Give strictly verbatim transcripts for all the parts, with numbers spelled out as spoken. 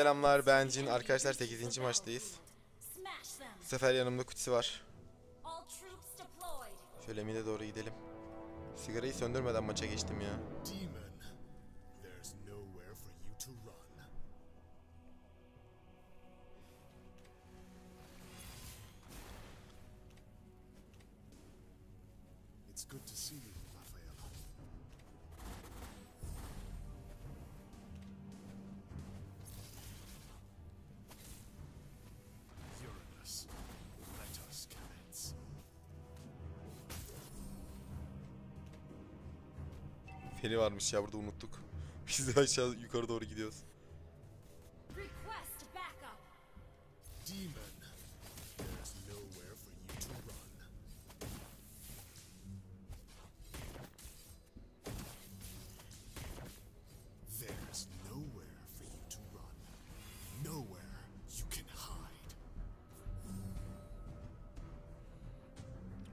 Selamlar, ben Cin. Arkadaşlar sekizinci maçtayız. Bu sefer yanımda Kutsi var. Şöyle mide doğru gidelim. Sigarayı söndürmeden maça geçtim ya. It's good to see you, Rafaela. Uranus, let us commence. Feli varmış ya, burada unuttuk. Biz de aşağı yukarı doğru gidiyoruz. Request backup. Demon.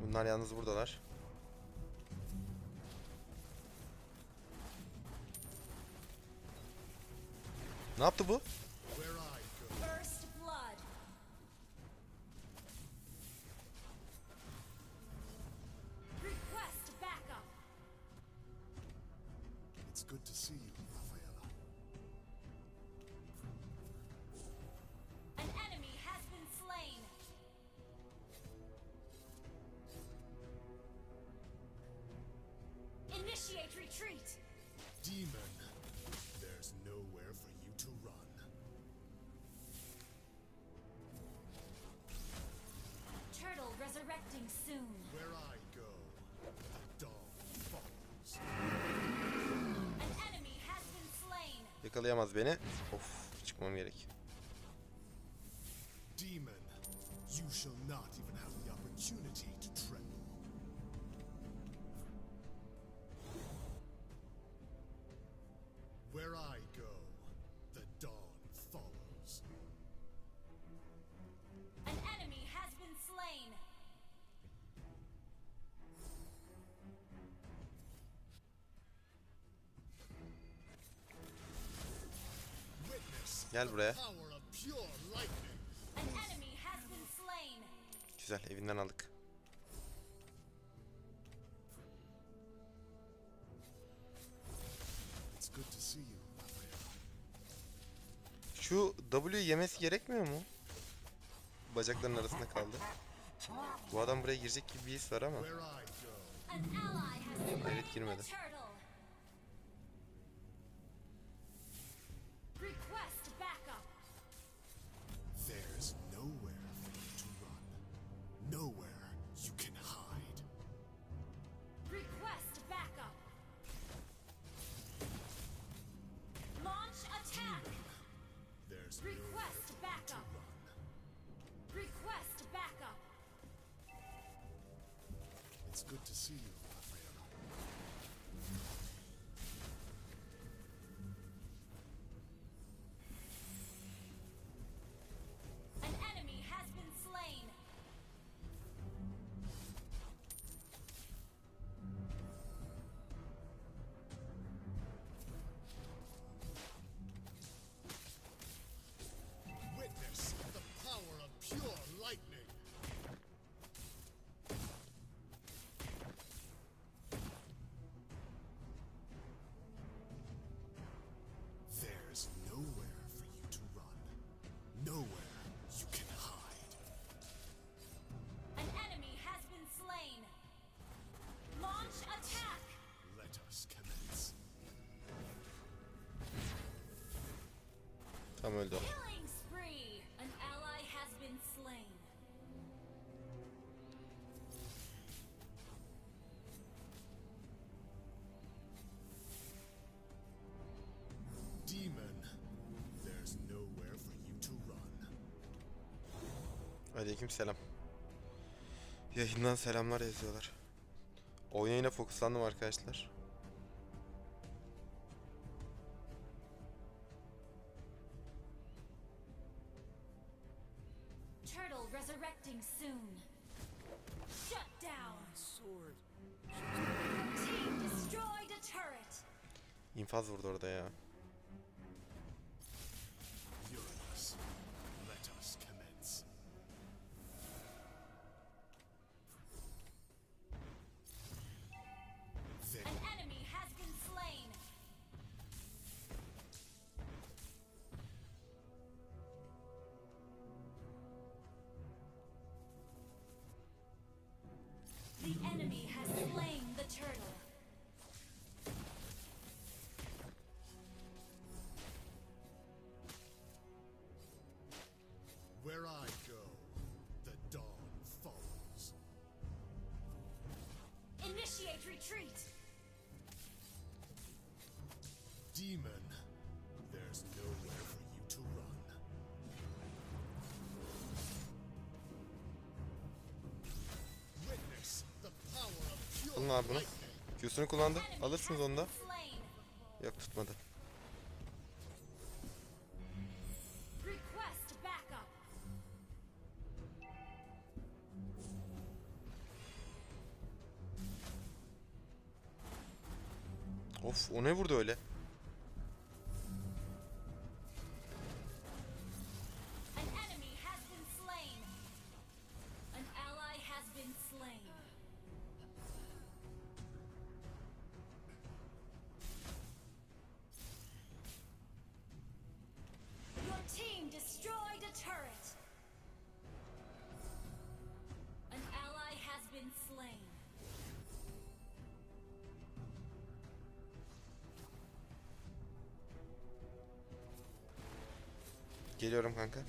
Bunlar yalnız buradalar. Ne yaptı bu? Initiate retreat. Demon, there's nowhere for you to run. Turtle resurrecting soon. Where I go, the dawn falls. An enemy has been slain. Yakalayamaz beni. Of, çıkmam gerek. Demon, you shall not even have the opportunity to tremble. Where I go, the dawn follows. An enemy has been slain. Witness the power of pure lightning. An enemy has been slain. Güzel, evinden aldık. Şu W yemesi gerekmiyor mu? Bacakların arasında kaldı. Bu adam buraya girecek gibi bir his var ama. Hayret, girmedi. Request backup. Request backup. It's good to see you, Rafaela. An enemy has been slain. There's nowhere for you to run. Nowhere you can hide. An enemy has been slain. Launch attack. Let us commence. Tam öldü. Killing spree. An ally has been slain. Aleyküm selam. Yayından selamlar yazıyorlar. Oynayına fokuslandım arkadaşlar. Turtle resurrecting soon. Shut down. Sword. Team destroyed a turret. İnfaz vurdu orada ya. Where I go, the dawn follows. Initiate retreat! Demon, there's nowhere for you to run. Bunun abi bunu. Q'sunu kullandı. Alırsınız onu da. Yok tutmadı. Of, o ne vurdu öyle? Geliyorum kanka.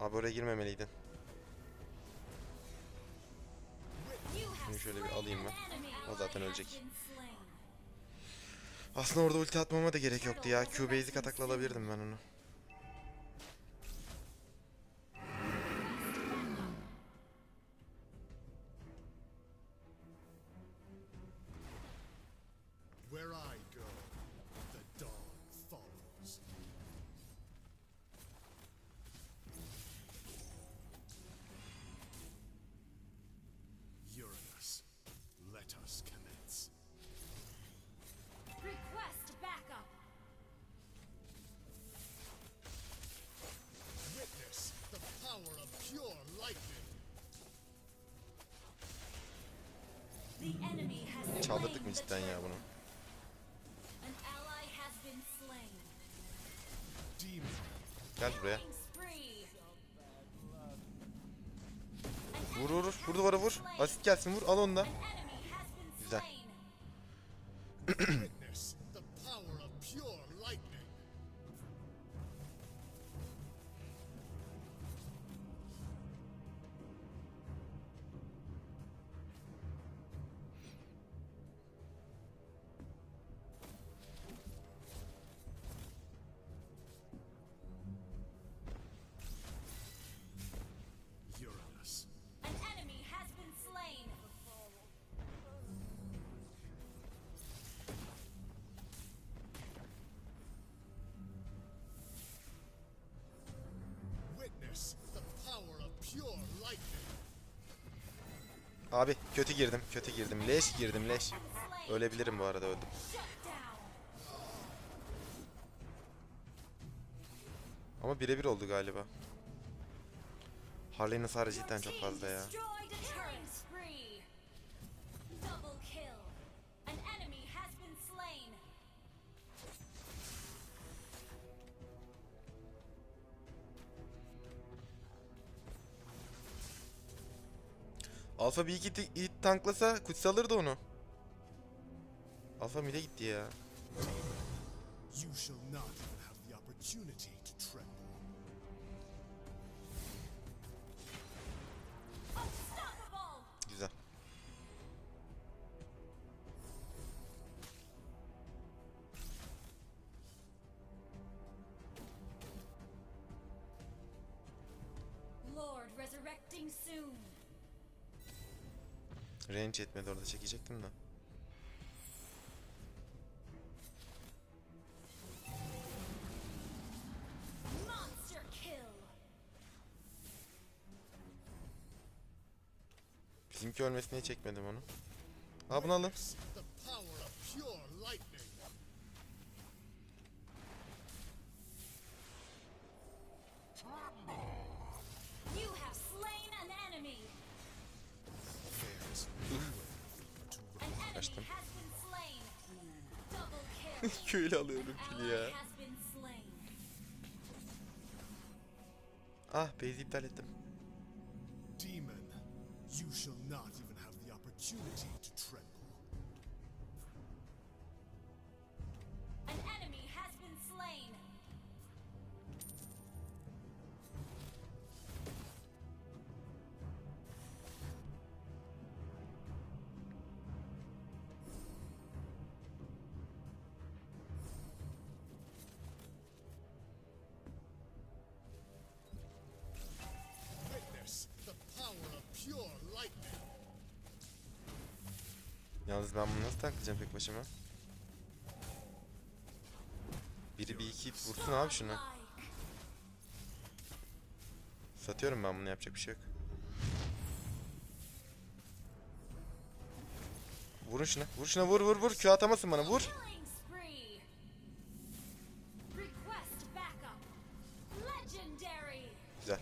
Abi oraya girmemeliydin. Şimdi şöyle bir alayım ben. O zaten ölecek. Aslında orada ulti atmama da gerek yoktu ya. Q basic atakla alabilirdim ben onu. Çaldırdık mı cidden ya bunu? Gel buraya. Vur vur vur. Vur duvara vur. Asit gelsin vur. Al onu da. Güzel. Abi kötü girdim, kötü girdim. Leş girdim, leş. Ölebilirim bu arada, öldüm. Ama birebir oldu galiba. Harley'nin hasarı cidden çok fazla ya. Alfa bir iki hit tanklasa Kutsi alırdı onu. Alfa mid'e gitti ya. Güzel. Lord resurrecting soon. Range etmedi, orada çekecektim de. Bizimki ölmesi niye çekmedim onu? Aa, bunu alın. Kaçtım. Köyle alıyorum kili ya. Ah, base'i iptal ettim. Yalnız ben bunu nasıl tanklayacağım tek başıma? Biri bir iki vursun abi şunu. Satıyorum ben bunu, yapacak bir şey yok. Vurun şuna, vur şuna, vur vur vur. Q atamasın bana, vur. Güzel.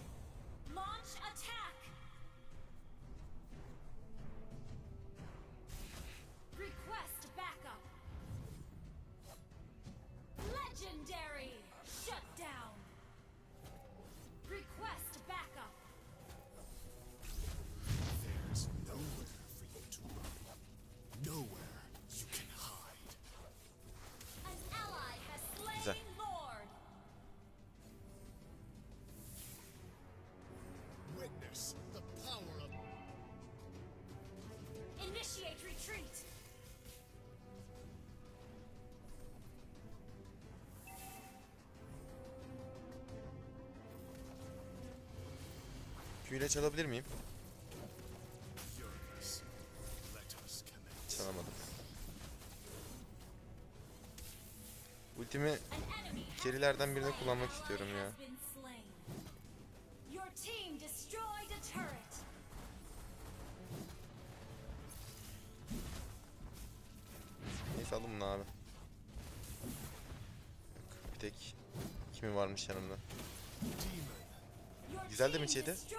Q'yla çalabilir miyim? Çalamadım. Ultimi gerilerden birine kullanmak istiyorum ya. Neyse, alın bunu abi. Bir tek kimi varmış yanımda. Güzel de mi içiydi? G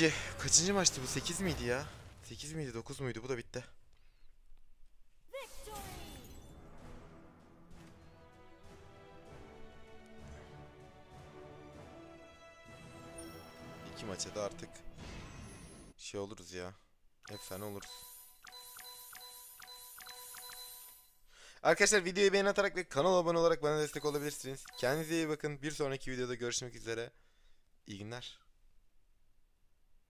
G. Kaçıncı maçtı bu? sekiz miydi ya? sekiz miydi? dokuz muydu? Bu da bitti. İki maça da artık şey oluruz ya. Efsane oluruz. Arkadaşlar, videoyu beğeni atarak ve kanala abone olarak bana destek olabilirsiniz. Kendinize iyi bakın. Bir sonraki videoda görüşmek üzere. İyi günler.